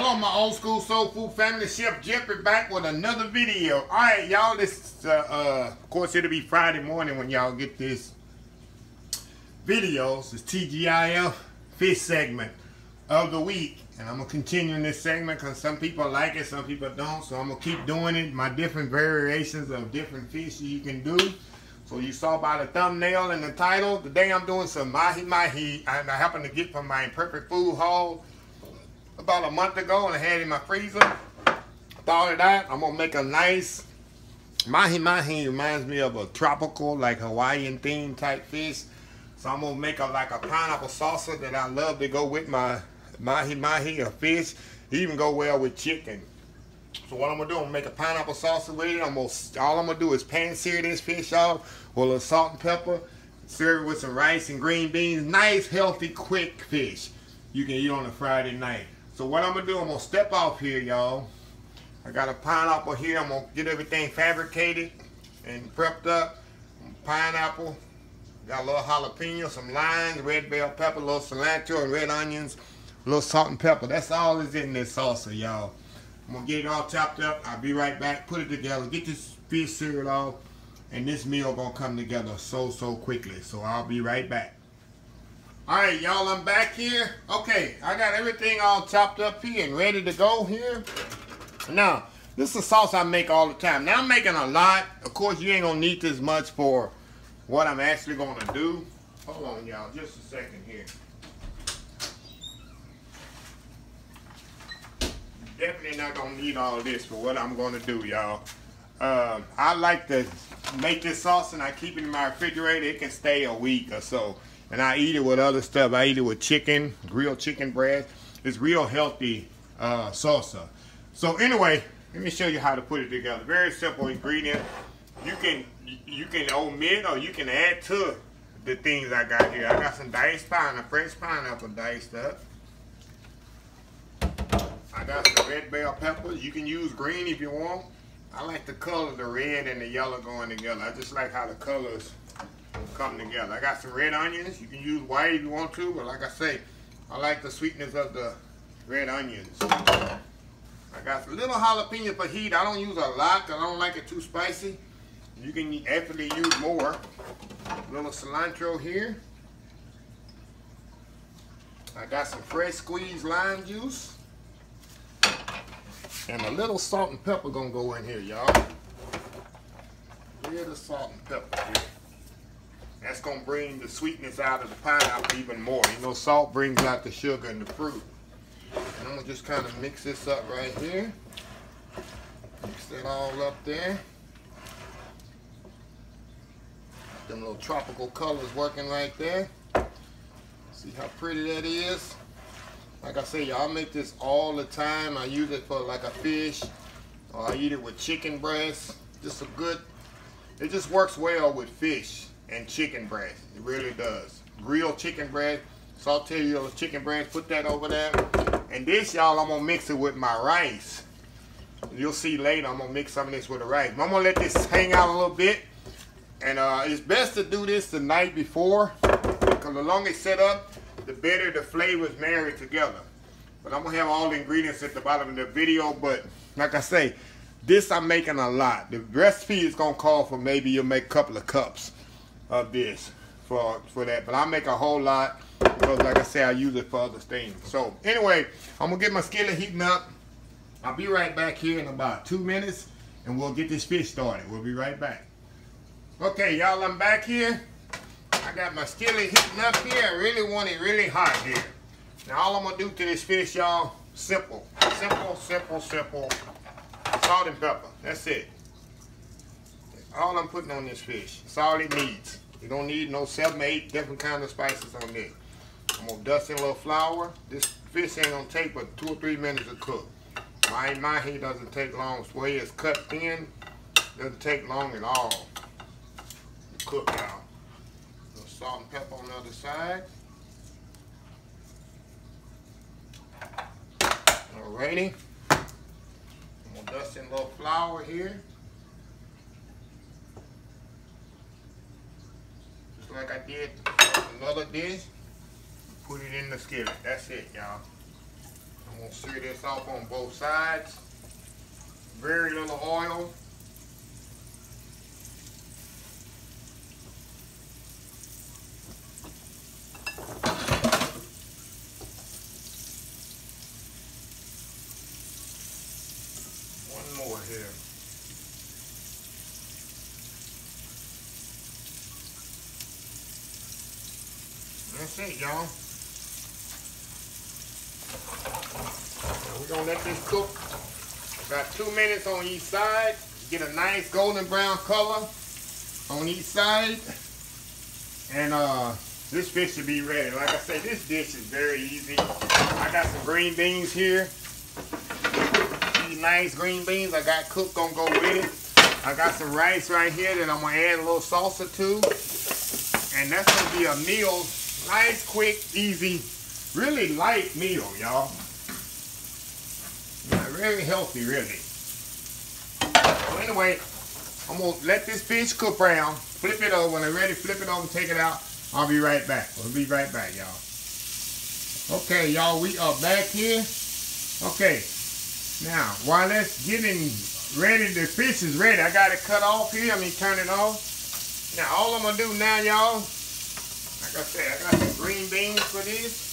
Hello, my old school soul food family. Chef Jeffrey back with another video. All right, y'all. This, of course, it'll be Friday morning when y'all get this video. This is TGIF fish segment of the week, and I'm gonna continue in this segment because some people like it, some people don't. So I'm gonna keep doing it. My different variations of different fish you can do. So you saw by the thumbnail and the title. Today I'm doing some mahi mahi, and I happened to get from my Imperfect Food haul about a month ago, and I had it in my freezer. Thought of that, I'm gonna make a nice mahi mahi. Reminds me of a tropical, like Hawaiian theme type fish. So I'm gonna make like a pineapple salsa that I love to go with my mahi mahi or fish. It even go well with chicken. So what I'm gonna do, I'm gonna make a pineapple salsa with it. All I'm gonna do is pan sear this fish off with a little salt and pepper. Serve it with some rice and green beans. Nice, healthy, quick fish you can eat on a Friday night. So what I'm gonna do, I'm gonna step off here, y'all. I got a pineapple here. I'm gonna get everything fabricated and prepped up. Pineapple, got a little jalapeno, some limes, red bell pepper, a little cilantro and red onions, a little salt and pepper. That's all is in this salsa, y'all. I'm gonna get it all chopped up. I'll be right back, put it together, get this fish seared off, and this meal gonna come together so quickly. So I'll be right back. Alright, y'all, I'm back here. Okay, I got everything all chopped up here and ready to go here. Now, this is a sauce I make all the time. Now, I'm making a lot. Of course, you ain't gonna need this much for what I'm actually gonna do. Hold on, y'all, just a second here. Definitely not gonna need all this for what I'm gonna do, y'all. I like to make this sauce and I keep it in my refrigerator. It can stay a week or so. And I eat it with other stuff. I eat it with chicken, grilled chicken breast. It's real healthy salsa. So anyway, let me show you how to put it together. Very simple ingredient. You can omit or you can add to the things I got here. I got some diced pineapple, fresh pineapple diced up. I got some red bell peppers. You can use green if you want. I like the color, the red and the yellow going together. I just like how the colors come together. I got some red onions. You can use white if you want to, but like I say, I like the sweetness of the red onions. I got some little jalapeno fajita. I don't use a lot because I don't like it too spicy. You can actually use more. A little cilantro here. I got some fresh squeezed lime juice. And a little salt and pepper gonna go in here, y'all. A little salt and pepper here. That's going to bring the sweetness out of the pineapple even more. You know, salt brings out the sugar and the fruit. And I'm going to just kind of mix this up right here. Mix that all up there. Them little tropical colors working right there. See how pretty that is? Like I say, y'all, I make this all the time. I use it for like a fish, or I eat it with chicken breast. Just a good, it just works well with fish and chicken breast. It really does. Real chicken breast, saute your chicken breast, put that over there. And this, y'all, I'm gonna mix it with my rice. You'll see later, I'm gonna mix some of this with the rice. I'm gonna let this hang out a little bit. And it's best to do this the night before, because the longer it's set up, the better the flavors marry together. But I'm gonna have all the ingredients at the bottom of the video, but like I say, this I'm making a lot. The recipe is gonna call for maybe you'll make a couple of cups of this for that, but I make a whole lot because like I say, I use it for other things. So anyway, I'm gonna get my skillet heating up. I'll be right back here in about 2 minutes and we'll get this fish started. We'll be right back. Okay, y'all, I'm back here. I got my skillet heating up here. I really want it really hot here. Now all I'm gonna do to this fish, y'all, simple. Salt and pepper, that's it. All I'm putting on this fish, that's all it needs. You don't need no 7 or 8 different kind of spices on this. I'm gonna dust in a little flour. This fish ain't gonna take but 2 or 3 minutes to cook. Mahi mahi doesn't take long. The way it's cut thin, doesn't take long at all to cook out. A little salt and pepper on the other side. Alrighty. I'm gonna dust in a little flour here. Like I did another dish, put it in the skillet. That's it, y'all. I'm going to sear this off on both sides. Very little oil. That's it, y'all. We're gonna let this cook about 2 minutes on each side. Get a nice golden brown color on each side, and this fish should be ready. Like I said, this dish is very easy. I got some green beans here. These nice green beans I got cooked gonna go with it. I got some rice right here that I'm gonna add a little salsa to, and that's gonna be a meal. Nice, quick, easy, really light meal, y'all. Very healthy, really. So anyway, I'm gonna let this fish cook brown. Flip it over when they're ready. Flip it over, take it out. I'll be right back. We'll be right back, y'all. Okay, y'all, we are back here. Okay, now while that's getting ready, the fish is ready. I got it cut off here. I mean, turn it off. Now all I'm gonna do now, y'all. Like I said, I got some green beans for this.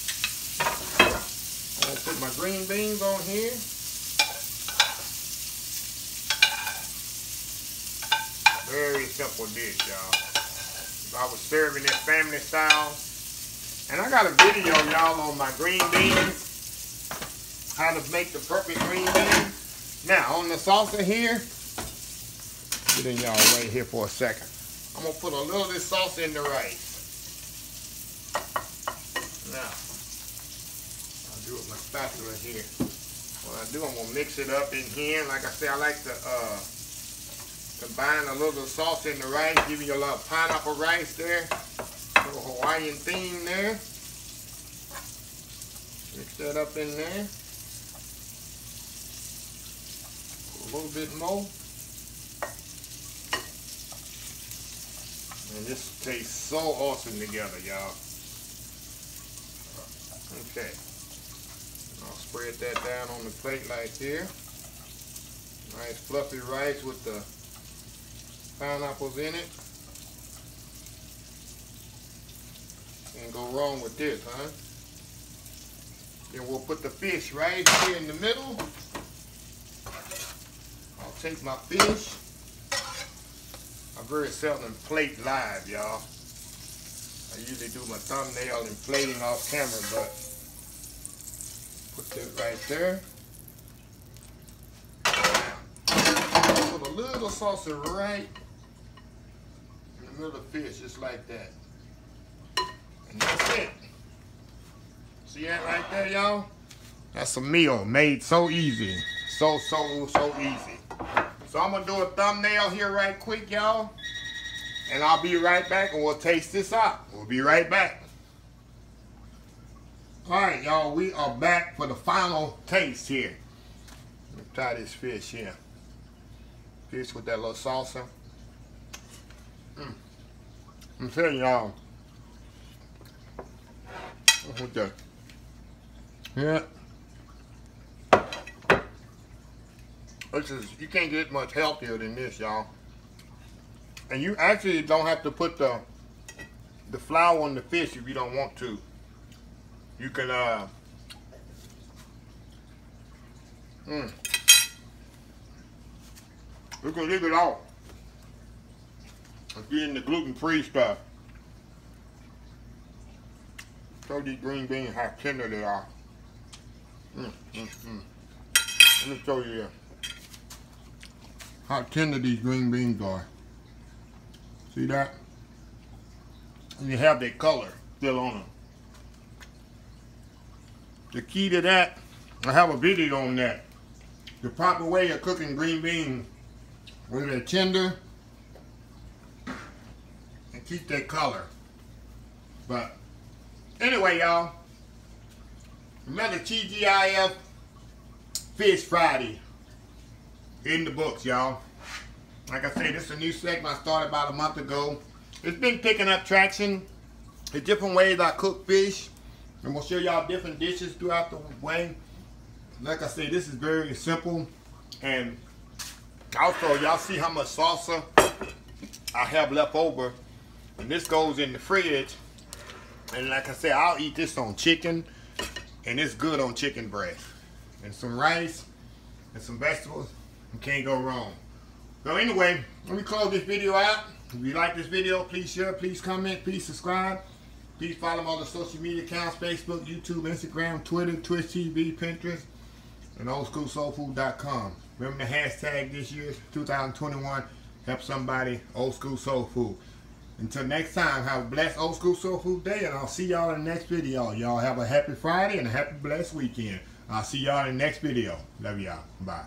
I'm going to put my green beans on here. Very simple dish, y'all. If I was serving it family style. And I got a video, y'all, on my green beans. How to make the perfect green beans. Now, on the salsa here. Get in y'all way here for a second. I'm going to put a little of this salsa in the rice. Now, I'll do it with my spatula here. What I do, I'm going to mix it up in here. Like I said, I like to combine a little sauce in the rice, giving you a lot of pineapple rice there. A little Hawaiian theme there. Mix that up in there. A little bit more. And this tastes so awesome together, y'all. Okay, I'll spread that down on the plate like here. Nice fluffy rice with the pineapples in it. Can't go wrong with this, huh? Then we'll put the fish right here in the middle. I'll take my fish. I very seldom plate live, y'all. I usually do my thumbnail and plating off camera, but put that right there. Put a little salsa right in the middle of the fish, just like that. And that's it. See that right there, y'all? That's a meal made so easy. So easy. So I'm gonna do a thumbnail here right quick, y'all. And I'll be right back and we'll taste this out. We'll be right back. All right, y'all, we are back for the final taste here. Let me try this fish here. Fish with that little salsa. I'm telling y'all. With the, yeah. This is, you can't get much healthier than this, y'all. And you actually don't have to put the flour on the fish if you don't want to. You can, you can leave it off. If you're in the gluten-free stuff. Show these green beans how tender they are. Let me show you here how tender these green beans are. See that? And you have that color still on them. The key to that, I have a video on that. The proper way of cooking green beans when they're tender and keep that color. But anyway, y'all, another TGIF Fish Friday in the books, y'all. Like I say, this is a new segment I started about a month ago. It's been picking up traction. The different ways I cook fish. And we'll show y'all different dishes throughout the way. like I say, this is very simple. And also, y'all see how much salsa I have left over. And this goes in the fridge. And like I said, I'll eat this on chicken. And it's good on chicken breast. And some rice and some vegetables. You can't go wrong. So anyway, let me close this video out. If you like this video, please share, please comment, please subscribe. Please follow all the social media accounts, Facebook, YouTube, Instagram, Twitter, Twitch TV, Pinterest, and oldschoolsoulfood.com. Remember the hashtag this year, 2021, help somebody, oldschoolsoulfood. Until next time, have a blessed Old School Soul Food Day, and I'll see y'all in the next video. Y'all have a happy Friday and a happy blessed weekend. I'll see y'all in the next video. Love y'all. Bye.